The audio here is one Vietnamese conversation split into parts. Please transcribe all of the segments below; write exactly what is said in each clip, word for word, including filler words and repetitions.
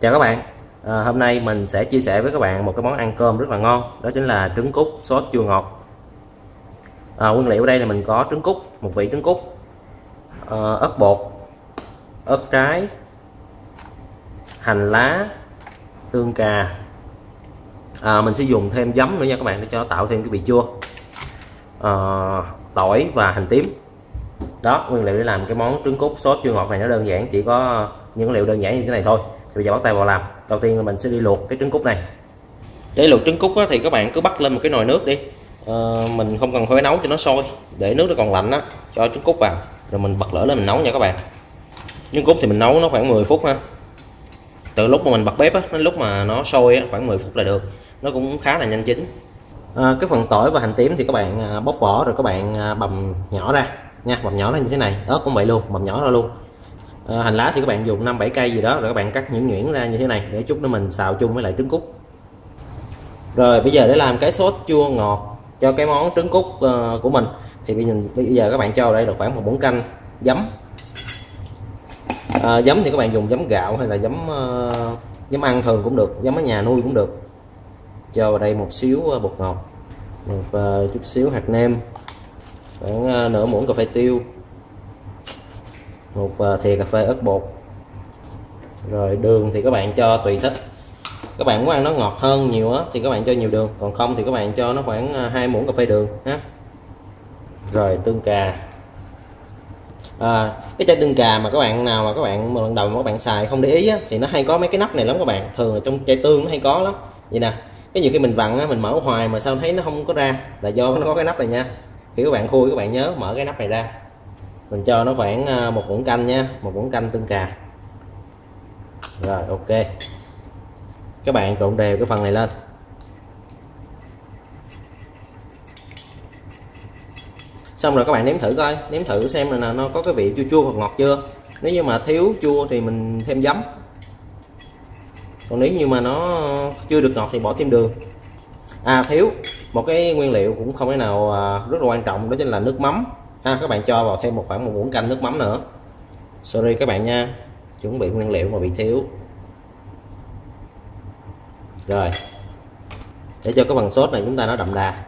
Chào các bạn, à, hôm nay mình sẽ chia sẻ với các bạn một cái món ăn cơm rất là ngon, đó chính là trứng cút sốt chua ngọt. à, Nguyên liệu ở đây là mình có trứng cút, một vị trứng cút, à, ớt bột, ớt trái, hành lá, tương cà. à, Mình sẽ dùng thêm giấm nữa nha các bạn, để cho tạo thêm cái vị chua, à, tỏi và hành tím. Đó, nguyên liệu để làm cái món trứng cút sốt chua ngọt này nó đơn giản, chỉ có những liệu đơn giản như thế này thôi. Thì bây giờ bắt tay vào làm. Đầu tiên là mình sẽ đi luộc cái trứng cút này. Để luộc trứng cút thì các bạn cứ bắt lên một cái nồi nước đi, à, mình không cần phải nấu cho nó sôi, để nước nó còn lạnh đó, cho trứng cút vào rồi mình bật lửa lên mình nấu nha các bạn. Trứng cút thì mình nấu nó khoảng mười phút ha, từ lúc mà mình bật bếp á đến lúc mà nó sôi á, khoảng mười phút là được, nó cũng khá là nhanh chín. à, Cái phần tỏi và hành tím thì các bạn bóc vỏ rồi các bạn bầm nhỏ ra nha, bầm nhỏ ra như thế này, ớt cũng vậy luôn, bầm nhỏ ra luôn. À, hành lá thì các bạn dùng năm bảy cây gì đó, rồi các bạn cắt nhuyễn nhuyễn ra như thế này để chút nữa mình xào chung với lại trứng cút. Rồi bây giờ để làm cái sốt chua ngọt cho cái món trứng cút uh, của mình, thì bây giờ, bây giờ các bạn cho vào đây là khoảng một muỗng canh giấm. À, giấm thì các bạn dùng giấm gạo hay là giấm uh, giấm ăn thường cũng được, giấm ở nhà nuôi cũng được. Cho vào đây một xíu uh, bột ngọt, một uh, chút xíu hạt nêm, khoảng uh, nửa muỗng cà phê tiêu, một thìa cà phê ớt bột, rồi đường thì các bạn cho tùy thích. Các bạn muốn ăn nó ngọt hơn nhiều á thì các bạn cho nhiều đường, còn không thì các bạn cho nó khoảng hai muỗng cà phê đường ha. Rồi tương cà, à, cái chai tương cà mà các bạn nào mà các bạn lần đầu mà các bạn xài không để ý á, thì nó hay có mấy cái nắp này lắm các bạn, thường là trong chai tương nó hay có lắm vậy nè. Cái nhiều khi mình vặn á, mình mở hoài mà sao thấy nó không có ra là do nó có cái nắp này nha. Khi các bạn khui các bạn nhớ mở cái nắp này ra. Mình cho nó khoảng một muỗng canh nha, một muỗng canh tương cà. Rồi ok, các bạn trộn đều cái phần này lên. Xong rồi các bạn nếm thử coi, nếm thử xem là nó có cái vị chua chua hoặc ngọt chưa. Nếu như mà thiếu chua thì mình thêm giấm, còn nếu như mà nó chưa được ngọt thì bỏ thêm đường. À thiếu một cái nguyên liệu cũng không thể nào rất là quan trọng, đó chính là nước mắm. À, các bạn cho vào thêm một khoảng một muỗng canh nước mắm nữa. Sorry các bạn nha, chuẩn bị nguyên liệu mà bị thiếu. Rồi, để cho cái phần sốt này chúng ta nó đậm đà.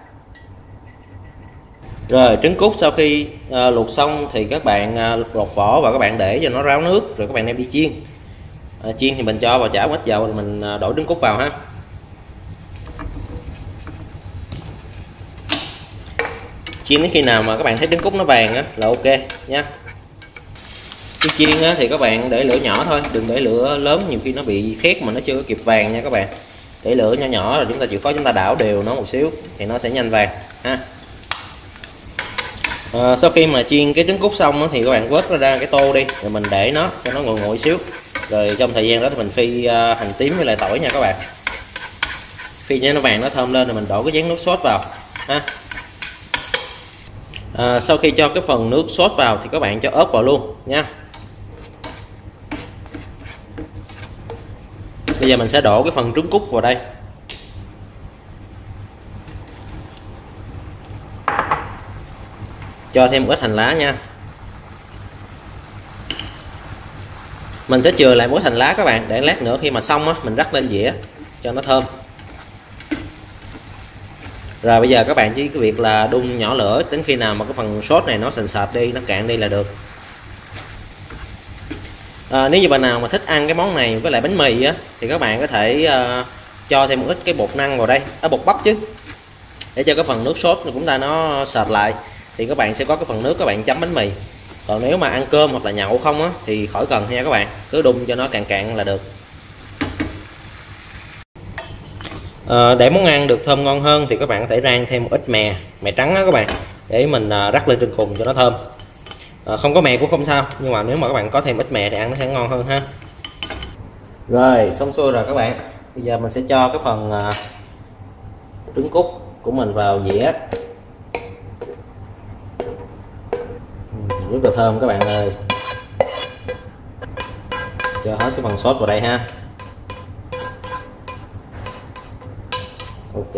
Rồi trứng cút sau khi à, luộc xong thì các bạn à, lột vỏ và các bạn để cho nó ráo nước, rồi các bạn đem đi chiên. à, Chiên thì mình cho vào chảo ít dầu rồi mình à, đổ trứng cút vào ha. Chiên đến khi nào mà các bạn thấy trứng cút nó vàng á là ok nha. Cái chiên á thì các bạn để lửa nhỏ thôi, đừng để lửa lớn, nhiều khi nó bị khét mà nó chưa có kịp vàng nha các bạn. Để lửa nhỏ nhỏ rồi chúng ta chịu khó chúng ta đảo đều nó một xíu thì nó sẽ nhanh vàng ha. À, sau khi mà chiên cái trứng cút xong á, thì các bạn vớt nó ra cái tô đi, rồi mình để nó cho nó nguội nguội xíu. Rồi trong thời gian đó thì mình phi uh, hành tím với lại tỏi nha các bạn. Phi cho nó vàng nó thơm lên rồi mình đổ cái chén nước sốt vào ha. À, sau khi cho cái phần nước sốt vào thì các bạn cho ớt vào luôn nha. Bây giờ mình sẽ đổ cái phần trứng cút vào đây. Cho thêm một ít hành lá nha. Mình sẽ chừa lại một ít hành lá các bạn, để lát nữa khi mà xong á mình rắc lên dĩa cho nó thơm. Rồi bây giờ các bạn chỉ cái việc là đun nhỏ lửa đến khi nào mà cái phần sốt này nó sền sệt đi, nó cạn đi là được. à, Nếu như bạn nào mà thích ăn cái món này với lại bánh mì á, thì các bạn có thể uh, cho thêm một ít cái bột năng vào đây, à, bột bắp chứ, để cho cái phần nước sốt của chúng ta nó sệt lại, thì các bạn sẽ có cái phần nước các bạn chấm bánh mì. Còn nếu mà ăn cơm hoặc là nhậu không á, thì khỏi cần nha các bạn, cứ đun cho nó cạn cạn là được. À, để món ăn được thơm ngon hơn thì các bạn có thể rang thêm một ít mè, mè trắng đó các bạn, để mình à, rắc lên trên cùng cho nó thơm. à, Không có mè cũng không sao, nhưng mà nếu mà các bạn có thêm ít mè thì ăn nó sẽ ngon hơn ha. Rồi xong xuôi rồi các bạn, bây giờ mình sẽ cho cái phần à, trứng cút của mình vào dĩa. Rất là thơm các bạn ơi. Cho hết cái phần sốt vào đây ha. Ok,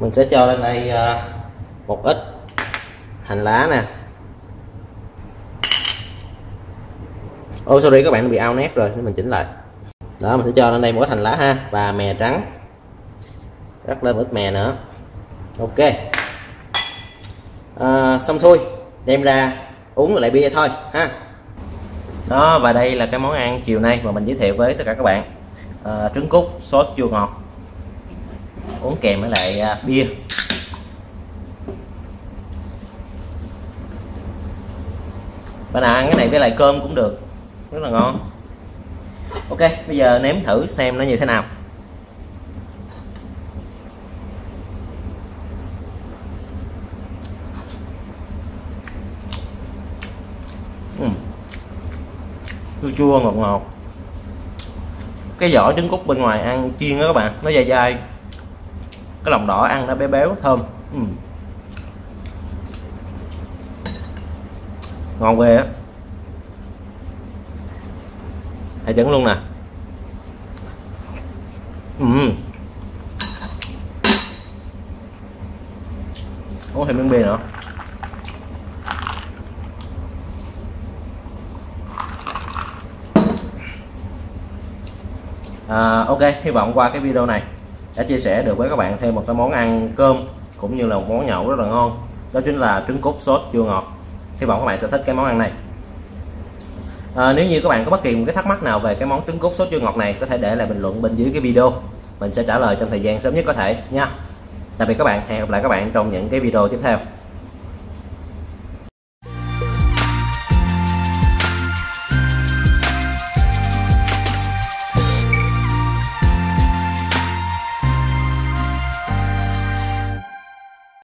mình sẽ cho lên đây một ít hành lá nè, Ô sorry các bạn, bị ao nét rồi, mình chỉnh lại. Đó, mình sẽ cho lên đây một ít hành lá ha, và mè trắng, rắc lên một ít mè nữa. Ok, à, xong xuôi, đem ra uống lại bia thôi ha. Đó, và đây là cái món ăn chiều nay mà mình giới thiệu với tất cả các bạn, à, trứng cút sốt chua ngọt, uống kèm với lại à, bia. Bạn nào ăn cái này với lại cơm cũng được, rất là ngon. Ok, bây giờ nếm thử xem nó như thế nào. uhm. Chua chua ngọt ngọt. Cái vỏ trứng cút bên ngoài ăn chiên đó các bạn, nó dai dai, cái lòng đỏ ăn nó béo béo thơm. uhm. Ngon ghê á, hãy trứng luôn nè. uhm. Uống thêm miếng bia nữa. à, Ok, hy vọng qua cái video này đã chia sẻ được với các bạn thêm một cái món ăn cơm cũng như là một món nhậu rất là ngon, đó chính là trứng cút sốt chua ngọt. Hy vọng các bạn sẽ thích cái món ăn này. À, nếu như các bạn có bất kỳ một cái thắc mắc nào về cái món trứng cút sốt chua ngọt này, có thể để lại bình luận bên dưới cái video, mình sẽ trả lời trong thời gian sớm nhất có thể nha. Tạm biệt các bạn, hẹn gặp lại các bạn trong những cái video tiếp theo.